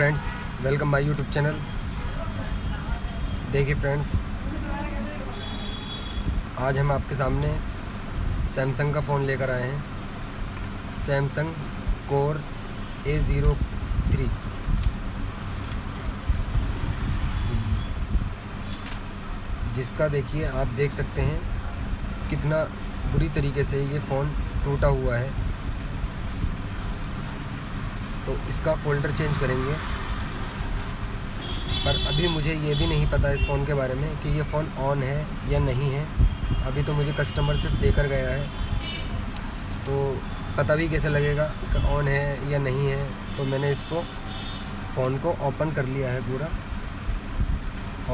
Friend, welcome my YouTube channel. देखिए friend, आज हम आपके सामने सैमसंग का फ़ोन लेकर आए हैं, सैमसंग कोर A03। जिसका देखिए आप देख सकते हैं कितना बुरी तरीके से ये फ़ोन टूटा हुआ है। तो इसका फ़ोल्डर चेंज करेंगे, पर अभी मुझे ये भी नहीं पता इस फ़ोन के बारे में कि ये फ़ोन ऑन है या नहीं है। अभी तो मुझे कस्टमर सिर्फ देकर गया है, तो पता भी कैसे लगेगा कि ऑन है या नहीं है। तो मैंने इसको फ़ोन को ओपन कर लिया है पूरा,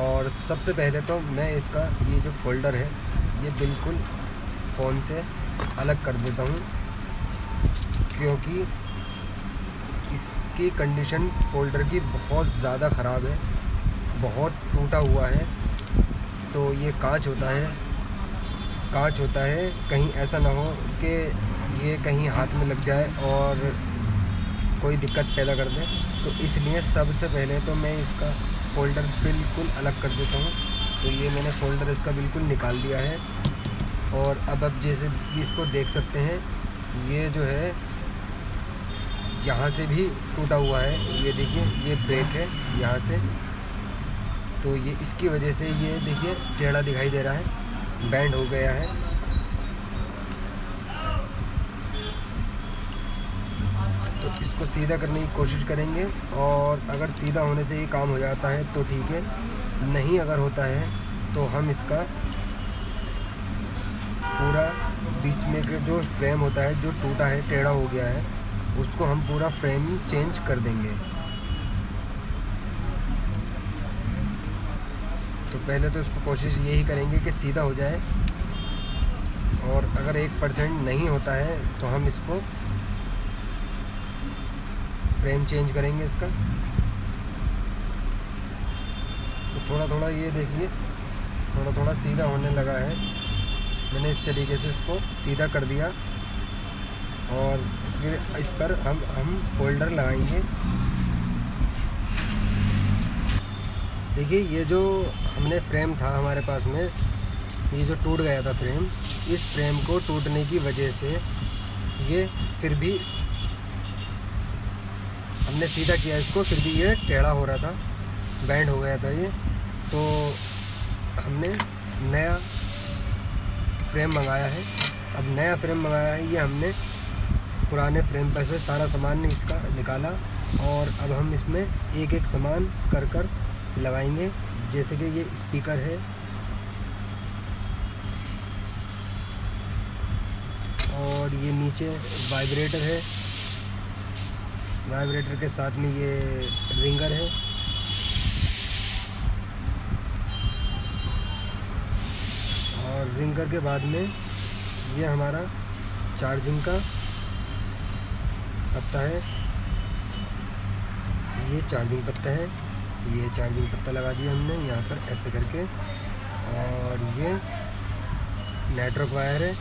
और सबसे पहले तो मैं इसका ये जो फ़ोल्डर है ये बिल्कुल फ़ोन से अलग कर देता हूँ, क्योंकि इसकी कंडीशन फ़ोल्डर की बहुत ज़्यादा ख़राब है, बहुत टूटा हुआ है। तो ये कांच होता है, कहीं ऐसा ना हो कि ये कहीं हाथ में लग जाए और कोई दिक्कत पैदा कर दे। तो इसलिए सबसे पहले तो मैं इसका फ़ोल्डर बिल्कुल अलग कर देता हूँ। तो ये मैंने फ़ोल्डर इसका बिल्कुल निकाल दिया है, और अब आप जैसे इसको देख सकते हैं, ये जो है यहाँ से भी टूटा हुआ है। ये देखिए, ये ब्रेक है यहाँ से, तो ये इसकी वजह से ये देखिए टेढ़ा दिखाई दे रहा है, बैंड हो गया है। तो इसको सीधा करने की कोशिश करेंगे, और अगर सीधा होने से ये काम हो जाता है तो ठीक है, नहीं अगर होता है तो हम इसका पूरा बीच में के जो फ्रेम होता है, जो टूटा है, टेढ़ा हो गया है, उसको हम पूरा फ्रेम चेंज कर देंगे। तो पहले तो इसको कोशिश यही करेंगे कि सीधा हो जाए, और अगर 1% नहीं होता है तो हम इसको फ्रेम चेंज करेंगे इसका। तो थोड़ा थोड़ा ये देखिए, थोड़ा थोड़ा सीधा होने लगा है। मैंने इस तरीके से इसको सीधा कर दिया, और फिर इस पर हम फोल्डर लगाएंगे। देखिए, ये जो हमने फ्रेम था हमारे पास में, ये जो टूट गया था फ्रेम, इस फ्रेम को टूटने की वजह से ये फिर भी हमने सीधा किया इसको, फिर भी ये टेढ़ा हो रहा था, बैंड हो गया था ये। तो हमने नया फ्रेम मंगाया है। अब नया फ्रेम मंगाया है, ये हमने पुराने फ्रेम पर से सारा सामान इसका निकाला, और अब हम इसमें एक एक सामान कर लगाएंगे। जैसे कि ये स्पीकर है, और ये नीचे वाइब्रेटर है, वाइब्रेटर के साथ में ये रिंगर है, और रिंगर के बाद में ये हमारा चार्जिंग का पत्ता है, ये चार्जिंग पत्ता है, ये चार्जिंग पत्ता लगा दिया हमने यहाँ पर ऐसे करके, और ये नेटवर्क वायर है,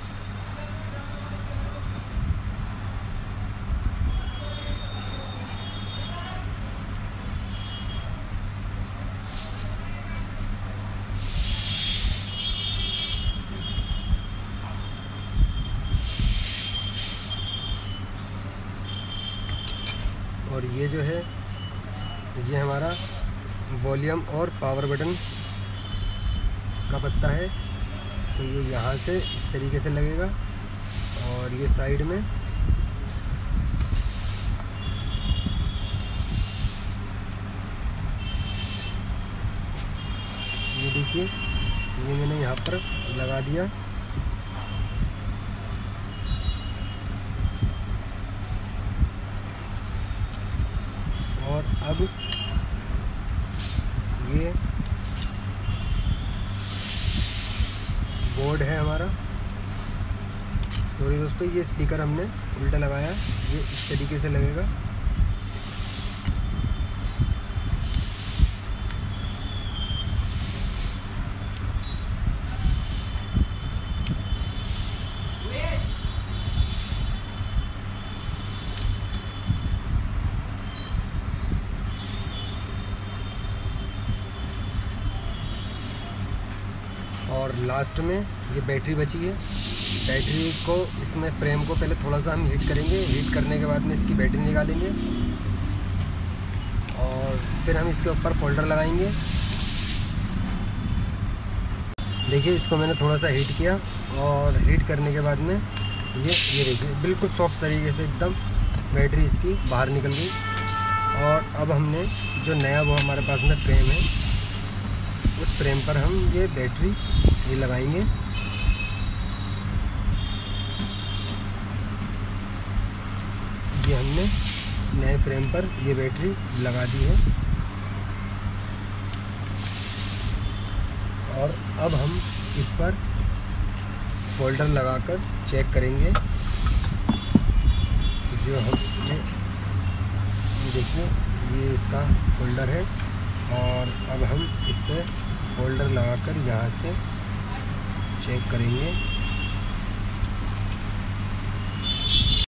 और ये जो है ये हमारा वॉल्यूम और पावर बटन का पत्ता है। तो ये यहाँ से इस तरीके से लगेगा, और ये साइड में, ये देखिए, ये मैंने यहाँ पर लगा दिया। और अब ये बोर्ड है हमारा, सॉरी दोस्तों, ये स्पीकर हमने उल्टा लगाया, ये इस तरीके से लगेगा। और लास्ट में ये बैटरी बची है। बैटरी को इसमें फ्रेम को पहले थोड़ा सा हम हीट करेंगे, हीट करने के बाद में इसकी बैटरी निकालेंगे और फिर हम इसके ऊपर फोल्डर लगाएंगे। देखिए इसको मैंने थोड़ा सा हीट किया और हीट करने के बाद में ये देखिए बिल्कुल सॉफ्ट तरीके से एकदम बैटरी इसकी बाहर निकल गई। और अब हमने जो नया वो हमारे पास में फ्रेम है उस फ्रेम पर हम ये बैटरी ये लगाएंगे। ये हमने नए फ्रेम पर ये बैटरी लगा दी है और अब हम इस पर फोल्डर लगाकर चेक करेंगे। जो हमने देखिए ये इसका फोल्डर है और अब हम इस पर फोल्डर लगाकर यहाँ से चेक करेंगे।